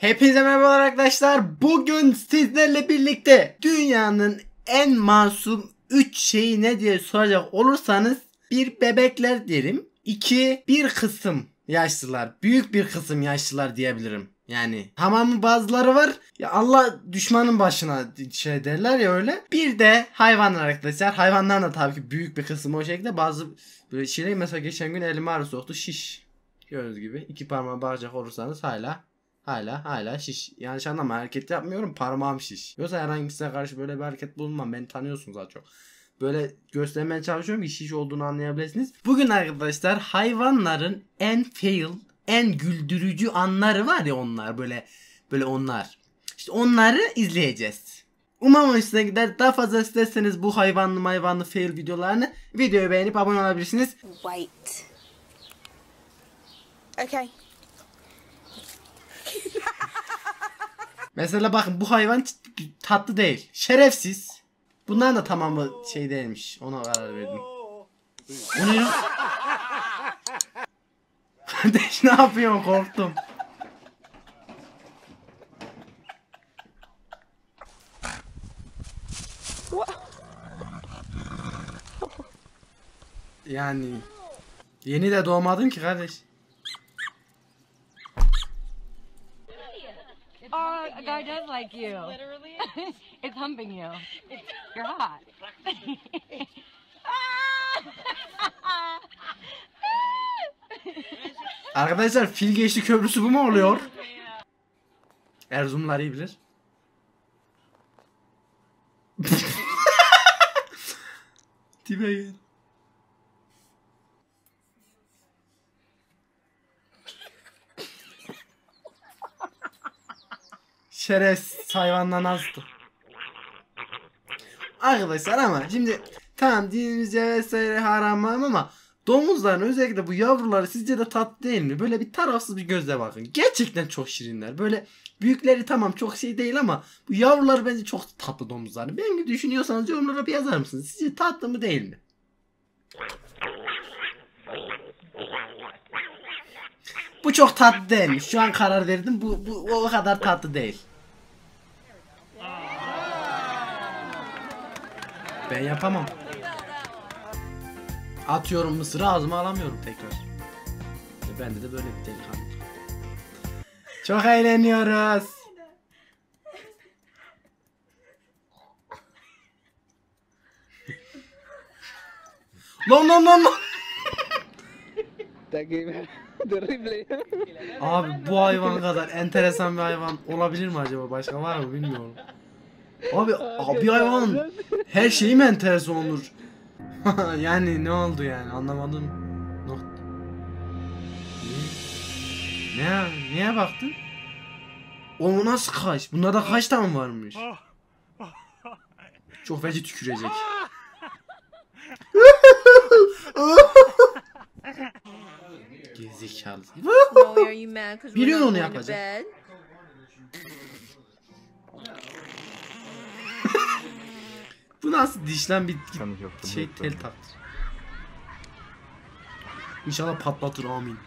Hepinize merhabalar arkadaşlar. Bugün sizlerle birlikte dünyanın en masum 3 şeyi ne diye soracak olursanız 1. Bebekler derim. 2. Bir kısım yaşlılar. Büyük bir kısım yaşlılar diyebilirim. Yani tamamı bazıları var. Ya Allah düşmanın başına şey derler ya öyle. Bir de hayvanlar arkadaşlar. Hayvanların da tabii ki büyük bir kısmı o şekilde. Bazı böyle şeyler mesela geçen gün elime ağrı soktu. Şiş. Gördüğünüz gibi. 2 parmağı bağıracak olursanız hala şiş. Yanlış anlama, hareket yapmıyorum, parmağım şiş. Yoksa herhangi birisine karşı böyle bir hareket bulunmam. Beni tanıyorsunuz az çok. Böyle göstermeye çalışıyorum ki şiş olduğunu anlayabilirsiniz. Bugün arkadaşlar hayvanların en fail, en güldürücü anları var ya, onlar böyle onlar. İşte onları izleyeceğiz. Umarım hoşuna gider. Daha fazla isterseniz bu hayvanlı fail videolarını, videoyu beğenip abone olabilirsiniz. Wait. Okay. Mesela bakın, bu hayvan tatlı değil. Şerefsiz. Bunların da tamamı şey değilmiş. Ona karar verdim. O ne ya? Kardeş ne yapıyorsun? Korktum. Yani yeni de doğmadın ki kardeş. Oh, a guy does like you. Literally, it's humping you. You're hot. Arkadaşlar fil geçti köprüsü bu mu oluyor? Erzurumlar iyi bilir. Tipe gel. Şerefsiz hayvandan azdı. Arkadaşlar ama şimdi tamam dinimizce vesaire haram ama domuzların özellikle bu yavruları sizce de tatlı değil mi? Böyle bir tarafsız bir gözle bakın. Gerçekten çok şirinler. Böyle büyükleri tamam çok şey değil ama bu yavrular bence çok tatlı domuzlar. Beni düşünüyorsanız yorumlara bir yazar mısınız? Sizce tatlı mı değil mi? Bu çok tatlı değilmiş. Şu an karar verdim. Bu o kadar tatlı değil. Ben yapamam. Atıyorum mısırı ağzıma alamıyorum tekrar. Bende de böyle bir delikanlı. Çok eğleniyoruz. Lan. Abi bu hayvan kadar enteresan bir hayvan olabilir mi acaba? Başka var mı bilmiyorum. Abi hayvan her şeyi mi enteresan olur? Yani ne oldu yani, anlamadım. Neye baktın? O nasıl kaş? Bunlarda kaç tane varmış? Çok feci tükürecek. Gerizekalı. Biliyor onu yapacak. Bu nasıl dişlen bir şey tel taktır. İnşallah patlatır, amin.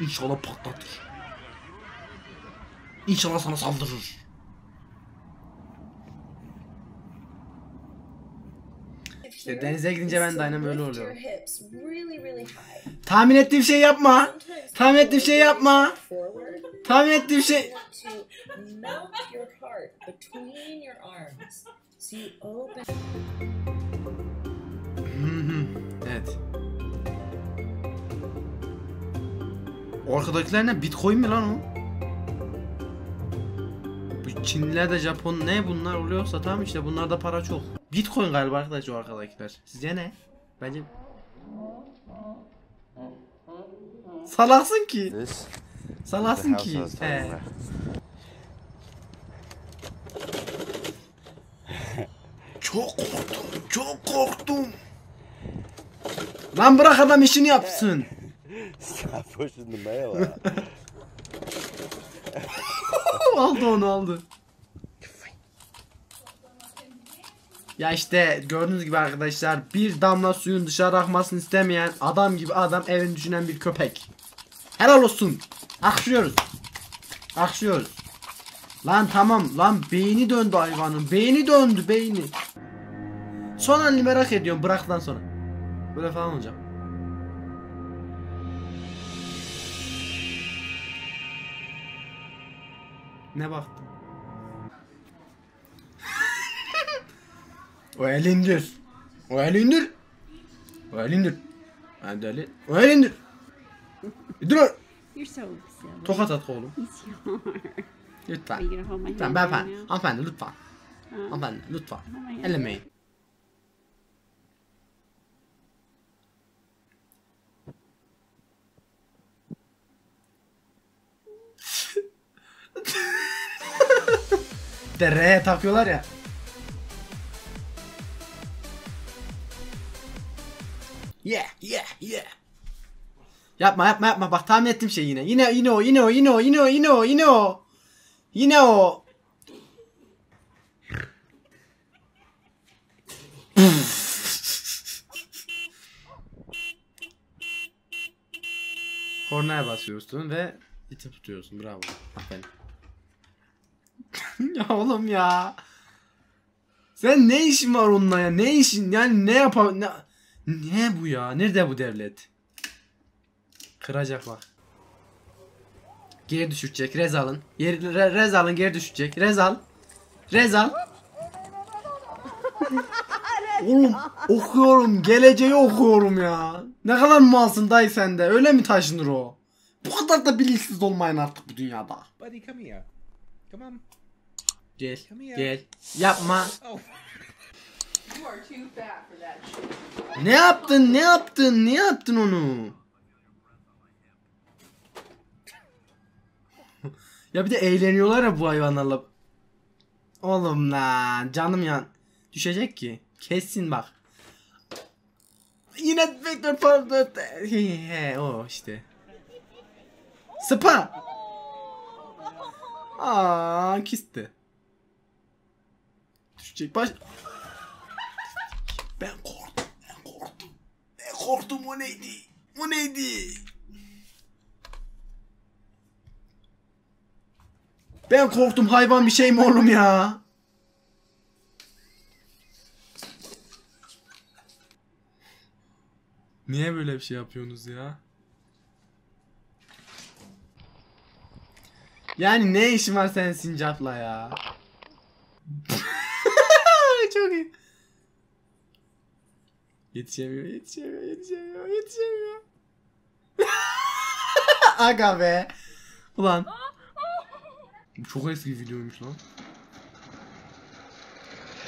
İnşallah patlatır. İnşallah sana saldırır. İşte denize gidince ben de aynen böyle oluyorum. Tahmin ettiğim şey yapma. Evet. Arkadakiler ne? Bitcoin mi lan o? Bu Çinliler de Japon ne bunlar oluyorsa tamam işte, bunlarda para çok. Bitcoin galiba arkadaşlar o arkadakiler. Sizce ne? Bence salaksın ki. Salaksın ki. Çok korktum. Lan bırak adam işini yapsın. Aldı onu. Ya işte gördüğünüz gibi arkadaşlar, bir damla suyun dışarı akmasını istemeyen adam gibi adam, evini düşünen bir köpek. Helal olsun. Akşıyoruz. Akşıyoruz. Lan tamam lan, beyni döndü hayvanın. Beyni döndü, beyni. Son halini merak ediyorum, bıraktan sonra. Böyle falan olacağım. Ne baktın? O el indir. O el indir. O el indir. Ben deli. O el indir. Dur. Tokat at oğlum. Lütfen. Lütfen beyefendi. Hanımefendi lütfen. Hanımefendi lütfen. Ellemeyin. Dereye takıyorlar ya. Yeah yeah yeah. Yapma yapma yapma, bak tahmin ettim şey yine. Yine o. Kornaya basıyorsun ve iti tutuyorsun. Bravo. Aferin. Ya oğlum ya. Sen ne işin var onunla ya? Ne işin? Yani ne yapar? Ne bu ya? Nerede bu devlet? Kıracak bak. Geri düşürecek. Rezal'ın. Rezal'ın geri düşecek. Rezal. Oğlum okuyorum. Geleceği okuyorum ya. Ne kadar malsın dayı sen de. Öyle mi taşınır o? Bu kadar da bilinçsiz olmayın artık bu dünyada. Buddy come here. Come on. Gel. Gel. Yapma. Oh. Ne yaptın onu? Ya bir de eğleniyorlar ya bu hayvanlarla. Oğlum lan canım yan. Düşecek ki. Kessin bak. Yine vektör pardon. He o işte. Spa. Aa kisti. Düşecek baş. Ben korktum o neydi? O neydi? Ben korktum, hayvan bir şey mi oğlum ya? Niye böyle bir şey yapıyorsunuz ya? Yani ne işin var senin sincapla ya? Çok iyi. Yetişemiyor. Aga be. Ulan. Bu çok eski videoymuş lan.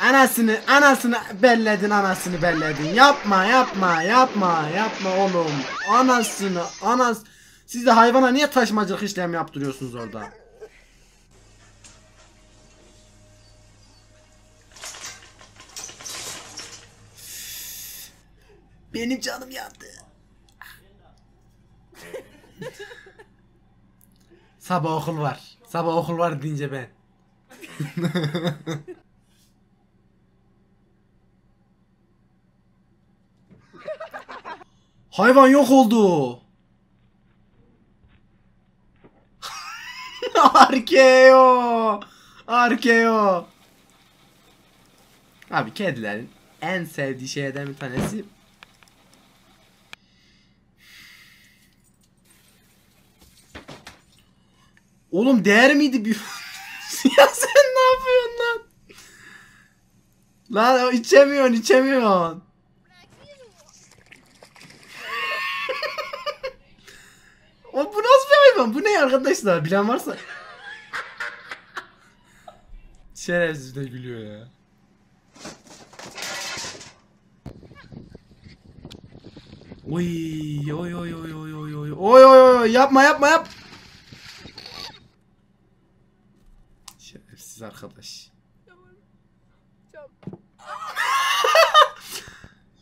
Anasını belledin. Yapma oğlum. Anasını. Siz de hayvana niye taşımacılık işlem yaptırıyorsunuz orada? Benim canım yandı. Sabah okul var deyince ben. Hayvan yok oldu. Arkeo. Abi kedilerin en sevdiği şeyden bir tanesi. Oğlum değer miydi bir... Ya sen ne yapıyorsun lan? Lan içemiyorsun. O bu nasıl bir hayvan? Bu ne arkadaşlar? Bilen varsa... Şerefsiz de gülüyor ya. Oy yapma. Şerefsiz arkadaş.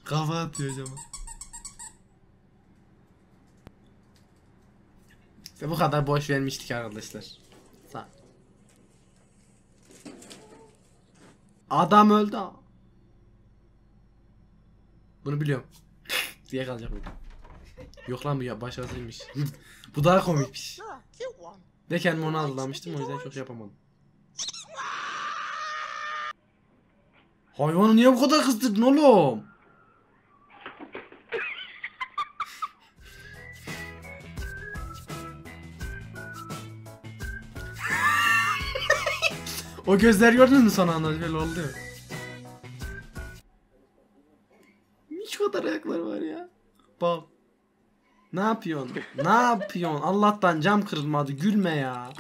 Kafa atıyor cama. İşte bu kadar boş vermiştik arkadaşlar. Sağ. Adam öldü. Bunu biliyorum. Diye kalacak bu. Yok lan bu ya başarısıymış. Bu daha komikmiş. Ve kendimi ona aldanmıştım, o yüzden çok yapamadım. Hayvanı niye bu kadar kızdırdın oğlum? O gözler gördün mü son anda böyle oldu ya. Hiç kadar ayakları var ya. Bak. Ne yapıyorsun? Ne yapıyorsun? Allah'tan cam kırılmadı. Gülme ya.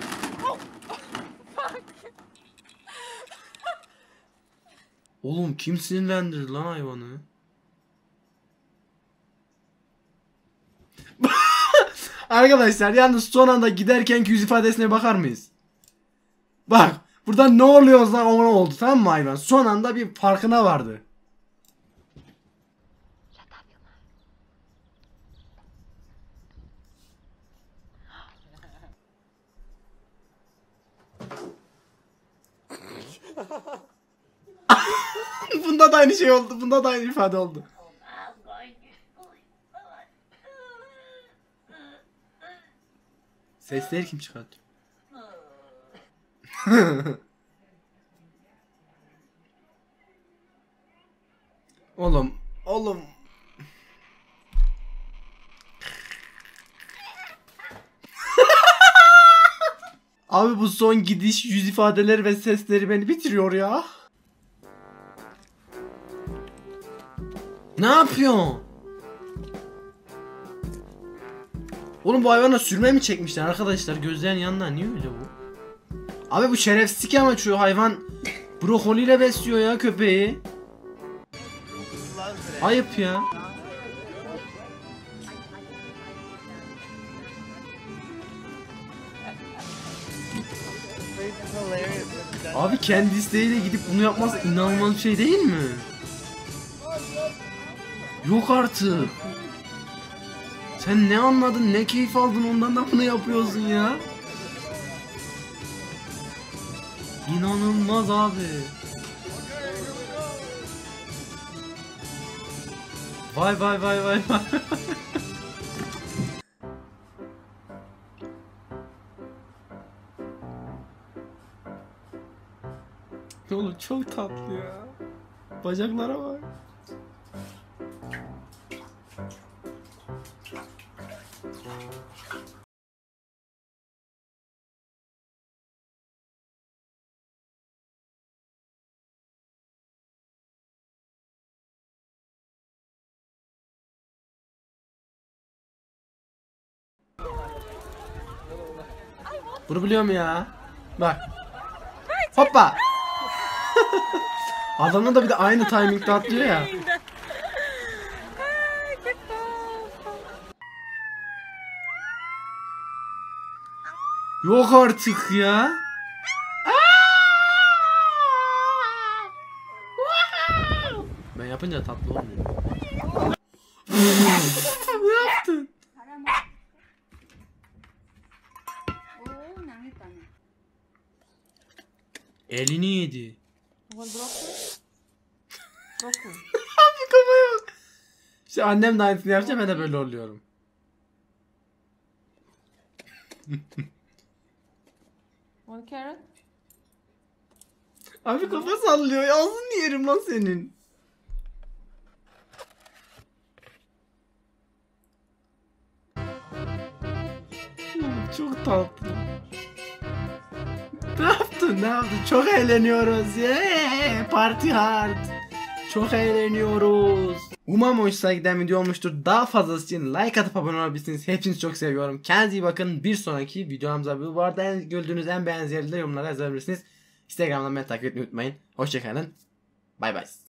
Oğlum kim sinirlendirdi lan hayvanı? Arkadaşlar yalnız son anda giderken yüz ifadesine bakar mıyız? Bak. Burada ne oluyoruz lan ona oldu, tamam mı hayvan? Son anda bir farkına vardı. Bunda da aynı şey oldu. Bunda da aynı ifade oldu. Sesleri kim çıkarttı? Oğlum, oğlum. Abi bu son gidiş, yüz ifadeleri ve sesleri beni bitiriyor ya. Ne yapıyorsun? Oğlum bu hayvana sürme mi çekmişler arkadaşlar? Gözlerin yanından niye öyle bu? Abi bu şerefsizlik ama şu hayvan brokoliyle besliyor ya köpeği. Ayıp ya. Abi kendi isteğiyle gidip bunu yapması inanılmaz bir şey değil mi? Yok artık. Sen ne anladın, ne keyif aldın ondan da bunu yapıyorsun ya? İnanılmaz abi. Vay vay vay vay vay. Oğlum çok tatlı ya. Bacaklara bak. Bunu biliyorum ya. Bak. Hoppa. Adamla da bir de aynı timing'de atlıyor ya. Yok artık ya. Ben yapınca tatlı olmuyor. Ne yaptın? Elini yedi. Abi kafaya bak. İşte annem de aynısını yapacak, ben de böyle oluyorum. Abi kafa sallıyor. Ağzını yerim lan senin. Çok tatlı. Ne yaptın? Ne yaptın? Çok eğleniyoruz. Party hard. Çok eğleniyoruz. Umarım hoşuna giden video olmuştur. Daha fazlası için like atıp abone olabilirsiniz. Hepinizi çok seviyorum. Kendinize iyi bakın. Bir sonraki videomuza bu arada en güldüğünüz, en beğendiğiniz yerleri yorumlara yazabilirsiniz. Instagram'dan beni takip etmeyi unutmayın. Hoşçakalın. Bay bay.